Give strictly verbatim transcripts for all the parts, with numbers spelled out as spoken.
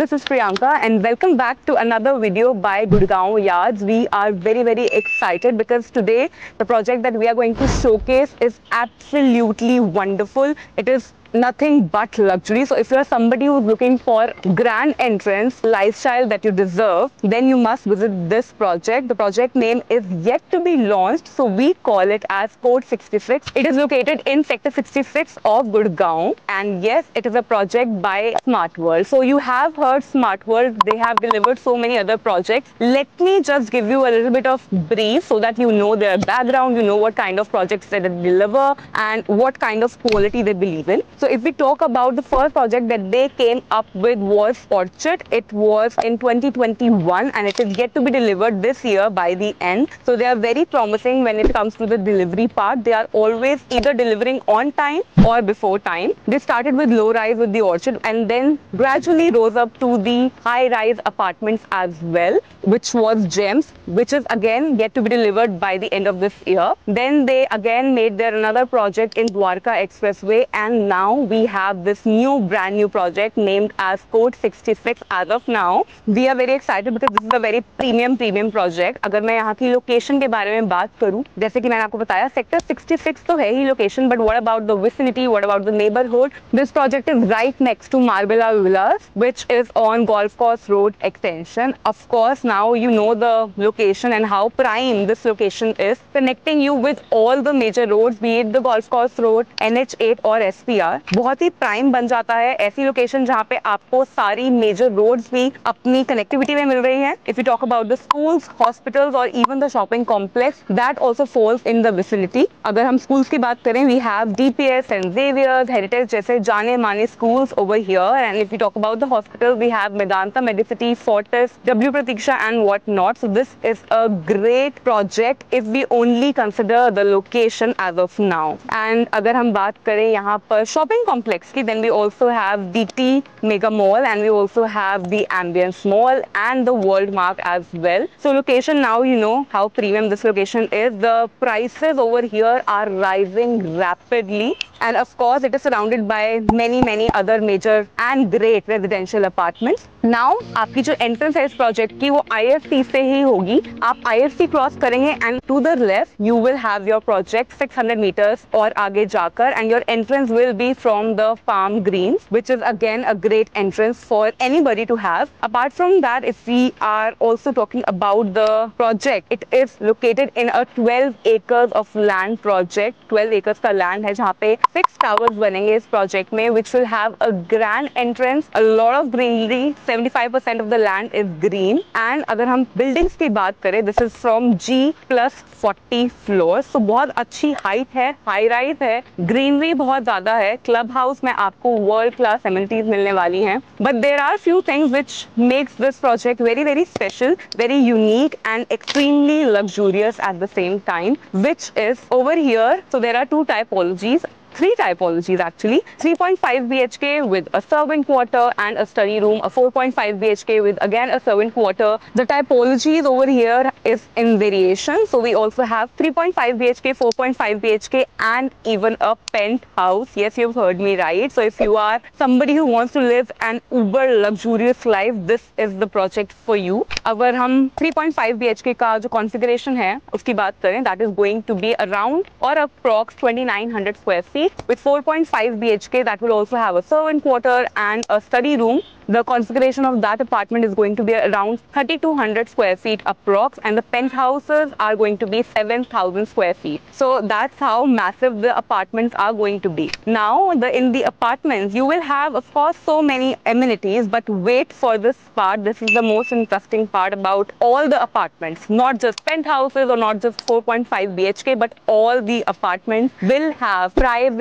everyone, this is Priyanka and welcome back to another video by Gurgaon Yards. We are very very excited because today the project that we are going to showcase is absolutely wonderful. It is nothing but luxury. So if you are somebody who is looking for grand entrance lifestyle that you deserve, then you must visit this project. The project name is yet to be launched, so we call it as Code sixty-six. It is located in Sector sixty-six of Gurgaon, and yes, it is a project by Smart World. So you have heard Smart World, they have delivered so many other projects. Let me just give you a little bit of brief so that you know their background, you know what kind of projects that they deliver and what kind of quality they believe in. So if we talk about the first project that they came up with was Orchard. It was in twenty twenty-one and it is yet to be delivered this year by the end. So they are very promising when it comes to the delivery part. They are always either delivering on time or before time. They started with low rise with the Orchard and then gradually rose up to the high rise apartments as well, which was Gems, which is again yet to be delivered by the end of this year. Then they again made their another project in Dwarka Expressway, and now we have this new brand new project named as Code sixty-six. As of now we are very excited because this is a very premium premium project. अगर मैं यहाँ की location के बारे में बात करूँ, जैसे कि मैंने आपको बताया सेक्टर सिक्सटी सिक्स तो है ही location, but what about the vicinity, what about the neighborhood? This project is right next to Marbella Villas, which is on Golf Course Road extension. Of course, now you know the location and how prime this location is, connecting you with all the major roads, be it the Golf Course Road, N H eight और S P R. बहुत ही prime बन जाता है ऐसी location जहाँ पे आपको सारी मेजर रोड्स भी अपनी कनेक्टिविटी में मिल रही हैं. If you talk about the schools, hospitals और even the shopping complex, that also falls in the vicinity. अगर हम schools की बात करें, we have D P S and Xaviers Heritage जैसे जाने माने schools over here. And if you talk about the hospitals, we have Medanta, Mediciti, Fortis, W Pratiksha and what not. So this is a great project if we only consider the location as of now. And अगर हम बात करें यहाँ पर shopping complex ki, then we also have the T Mega Mall and we also have the Ambience Mall and the World Mark as well. So location, now you know how premium this location is. The prices over here are rising rapidly, and of course it is surrounded by many many other major and great residential apartments. Now आपकी जो entrance है इस project की वो I F C से ही होगी. आप I F C cross करेंगे and to the left you will have your project six hundred meters और आगे जाकर, and your entrance will be from the Farm Greens, which is again a great entrance for anybody to have. Apart from that, if we are also talking about the project, it is located in a twelve acres of land project. twelve acres का land है जहाँ पे six towers बनेंगे इस project में, which will have a grand entrance, a lot of greenery. seventy-five percent of the land is green. And अगर हम buildings की बात करें, this is from G plus forty floors. So बहुत अच्छी height है, high rise है, greenery बहुत ज़्यादा है. क्लब हाउस में आपको वर्ल्ड क्लास एमिनिटीज मिलने वाली हैं. But there are few things which makes this project very very special, very unique and extremely luxurious at the same time, which is over here. So there are two typologies, three typologies actually. three point five B H K with a servant quarter and a study room, a four point five B H K with again a servant quarter. The typologies over here is in variation. So we also have three point five B H K, four point five B H K and even a penthouse. Yes, you've heard me right. So if you are somebody who wants to live an uber luxurious life, this is the project for you. अगर हम three point five B H K का जो configuration है उसकी बात करें, that is going to be around or approx twenty-nine hundred square feet. With four point five B H K, that will also have a servant quarter and a study room. The configuration of that apartment is going to be around thirty-two hundred square feet approx, and the penthouses are going to be seven thousand square feet. So that's how massive the apartments are going to be. Now the in the apartments you will have of course so many amenities, but wait for this part. This is the most interesting part about all the apartments, not just penthouses or not just four point five B H K, but all the apartments will have private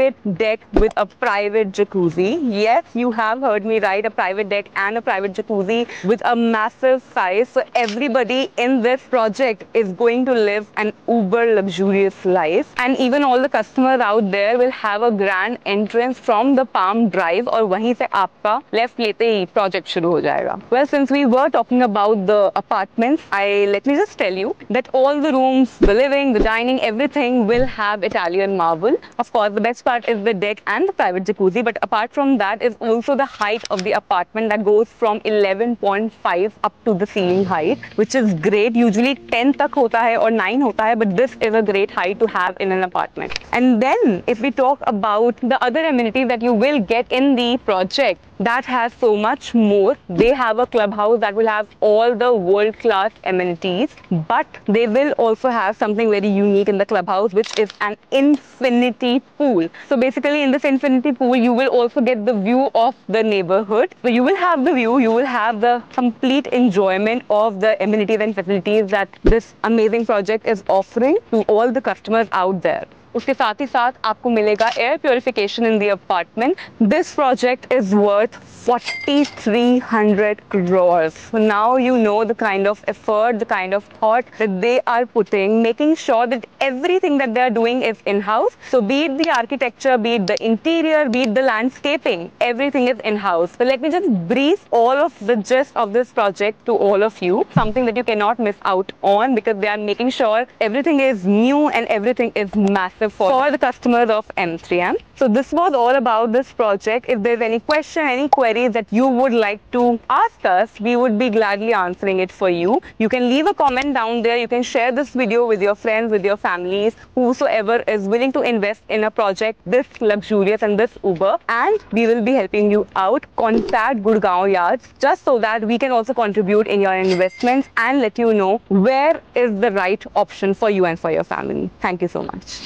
deck with a private jacuzzi. Yes, you have heard me right, a private deck and a private jacuzzi with a massive size. So everybody in this project is going to live an uber luxurious life, and even all the customers out there will have a grand entrance from the Palm Drive, और वहीं से आपका left लेते ही project शुरू हो जाएगा. Well, since we were talking about the apartments, I let me just tell you that all the rooms, the living, the dining, everything will have Italian marble. Of course, the best part is the deck and the private jacuzzi, but apart from that is also the height of the apartment and that goes from eleven point five up to the ceiling height, which is great. Usually ten tak hota hai or nine hota hai, but this is a great height to have in an apartment. And then if we talk about the other amenities that you will get in the project, that has so much more. They have a clubhouse that will have all the world-class amenities, but they will also have something very unique in the clubhouse, which is an infinity pool. So basically in this infinity pool, you will also get the view of the neighborhood. So you will have the view, you will have the complete enjoyment of the amenities and facilities that this amazing project is offering to all the customers out there. उसके साथ ही साथ आपको मिलेगा air purification in the apartment. This project is worth forty-three hundred crores. Now you know the kind of effort, the kind of thought that they are putting, making sure that everything that they are doing is in house. So be it the architecture, be it the interior, be it the landscaping, everything is in house. So let me just brief all of the gist of this project to all of you, something that you can not miss out on because they are making sure everything is new and everything is massive for the customers of M three M. So this was all about this project. If there's any question, any queries that you would like to ask us, we would be gladly answering it for you. You can leave a comment down there. You can share this video with your friends, with your families, whosoever is willing to invest in a project this luxurious and this uber. And we will be helping you out. Contact Gurgaon Yards just so that we can also contribute in your investments and let you know where is the right option for you and for your family. Thank you so much.